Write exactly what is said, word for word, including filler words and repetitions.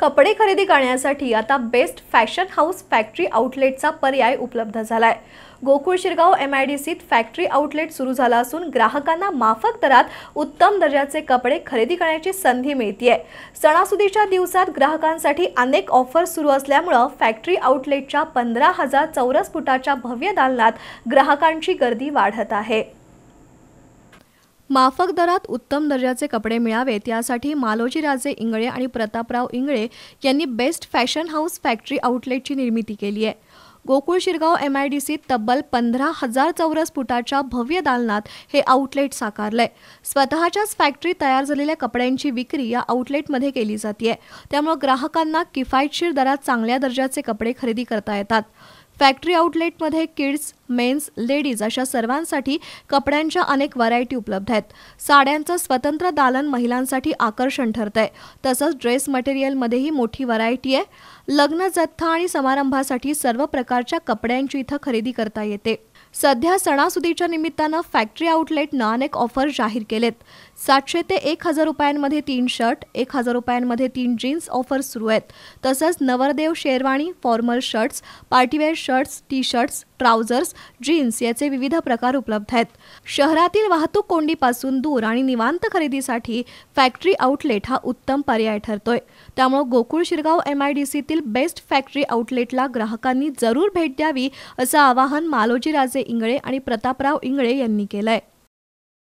कपड़े खरेदी करण्यासाठी आता बेस्ट फॅशन हाऊस फॅक्टरी आउटलेटचा पर्याय उपलब्ध झालाय। गोकुळ शिरगाव एमआयडीसीत फॅक्टरी आउटलेट सुरू झाला असून ग्राहकांना माफक दरात उत्तम दर्जाचे कपडे खरेदी करण्याची संधी मिळतेय। सणासुदीच्या दिवसात ग्राहकांसाठी अनेक ऑफर सुरू असल्यामुळे फॅक्टरी आउटलेटच्या पंधरा हजार चौरस फुटाच्या भव्य दालनात ग्राहकांची गर्दी वाढत आहे। माफक दरात उत्तम दर्जाचे कपडे मिळावेत यासाठी मालोजीराजे इंगळे आणि प्रतापराव इंगळे यांनी बेस्ट फॅशन हाऊस फॅक्टरी आउटलेटची निर्मिती केली आहे। गोकुळ शिरगाव एमआयडीसीत तब्बल पंधरा हजार चौरस फुटाच्या भव्य दालनात हे आउटलेट साकारले। स्वतःच्याच फॅक्टरी तयार झालेल्या कपड्यांची विक्री या आउटलेटमध्ये केली जाते, त्यामुळे ग्राहकांना किफायतशीर दरात चांगल्या दर्जाचे कपडे खरेदी करता येतात। फॅक्टरी आउटलेटमध्ये किड्स, मेन्स, लेडीज अशा सर्वांसाठी कपड्यांच्या अनेक व्हरायटी उपलब्ध आहेत। साड्यांचं स्वतंत्र दालन महिलांसाठी आकर्षण ठरतंय, तसंच ड्रेस मटेरियलमध्येही मोठी व्हरायटी आहे। लग्न, जत्था आणि समारंभासाठी सर्व प्रकारच्या कपड्यांची इथं खरेदी करता येते। सध्या सणासुदीच्या निमित्तानं फॅक्टरी आउटलेटनं अनेक ऑफर जाहीर केलेत। सातशे ते एक हजार रुपयांमध्ये तीन शर्ट, एक हजार रुपयांमध्ये तीन जीन्स ऑफर सुरू आहेत। तसंच नवरदेव sherwani, formal shirts, partywear shirts, T shirts, trousers, jeans याचे विविध प्रकार उपलब्ध आहेत। शहरातील वाहतूक कोंडीपासून दूर आणि निवांत खरेदीसाठी फॅक्टरी आउटलेट हा उत्तम पर्याय ठरतोय, त्यामुळे गोकुळ शिरगाव एमआयडीसीतील बेस्ट फॅक्टरी आउटलेटला ग्राहकांनी जरूर भेट द्यावी असं आवाहन मालोजीराजे इंगळे आणि प्रतापराव इंगळे यांनी केलंय।